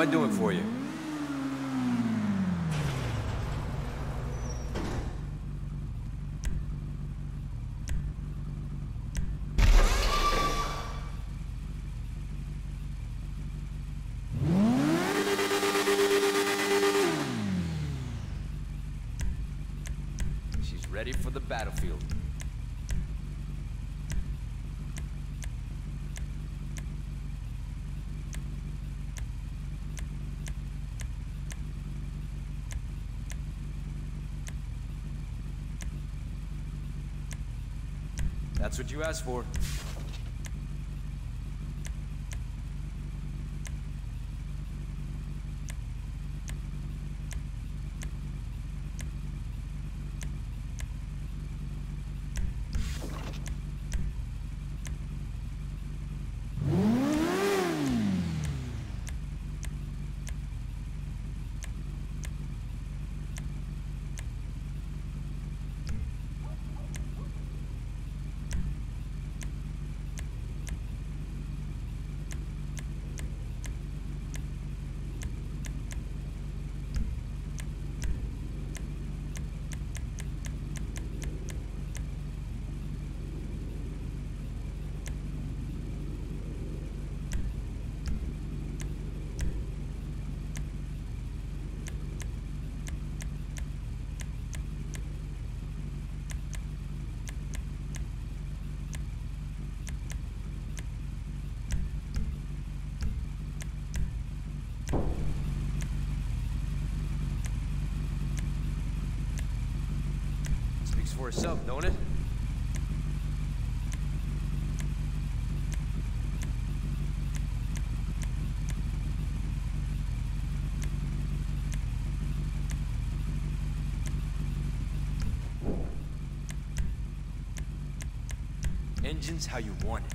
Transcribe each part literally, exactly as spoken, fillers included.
am I doing for you? She's ready for the battlefield. That's what you asked for. For itself, don't it? Engines how you want it.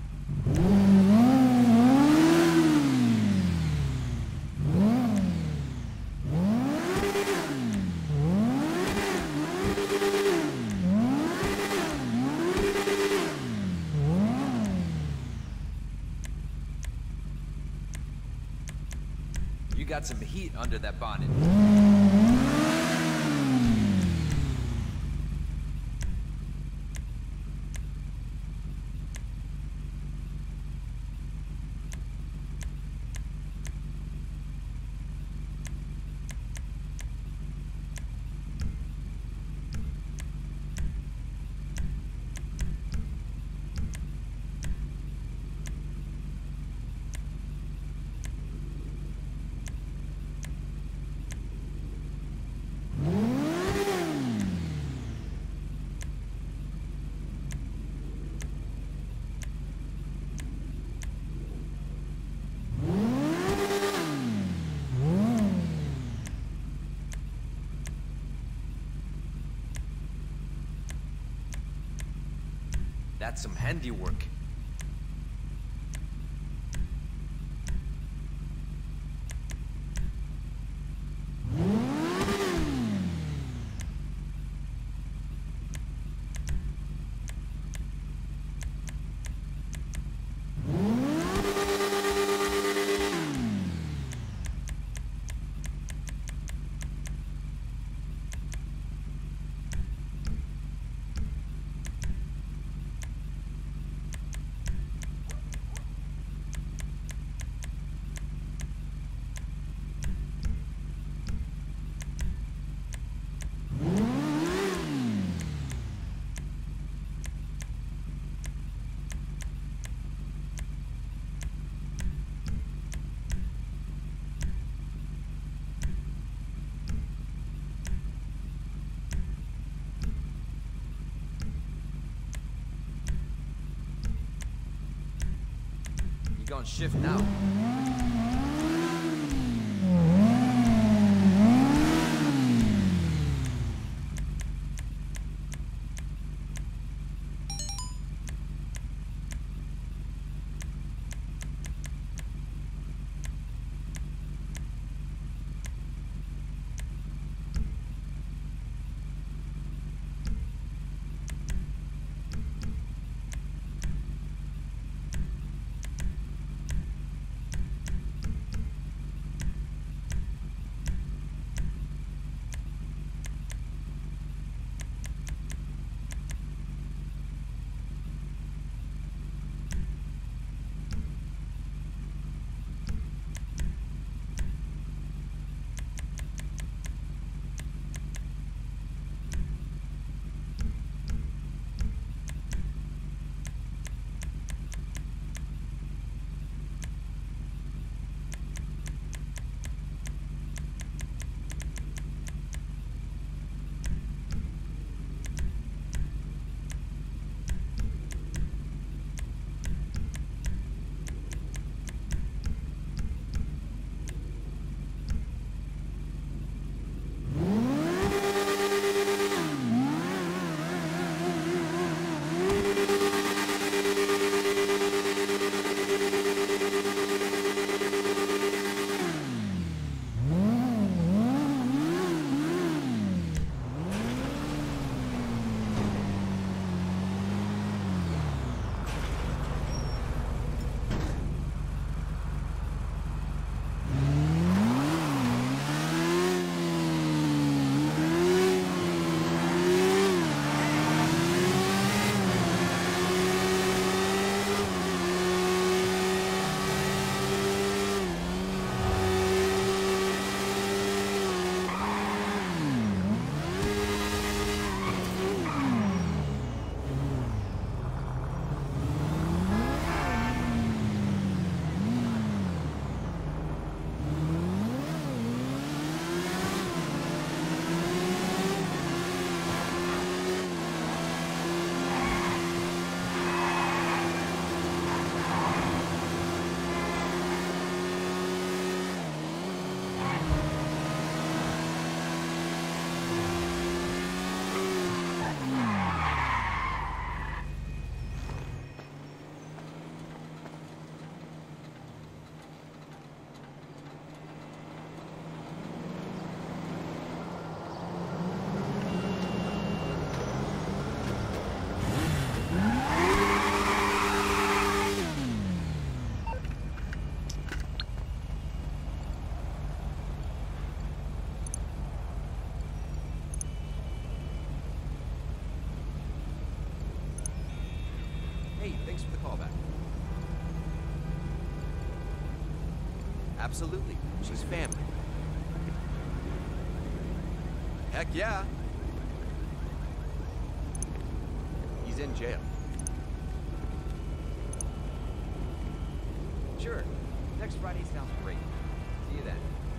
You got some heat under that bonnet. That's some handiwork. On shift now. Thanks for the callback. Absolutely. She's family. Heck yeah. He's in jail. Sure. Next Friday sounds great. See you then.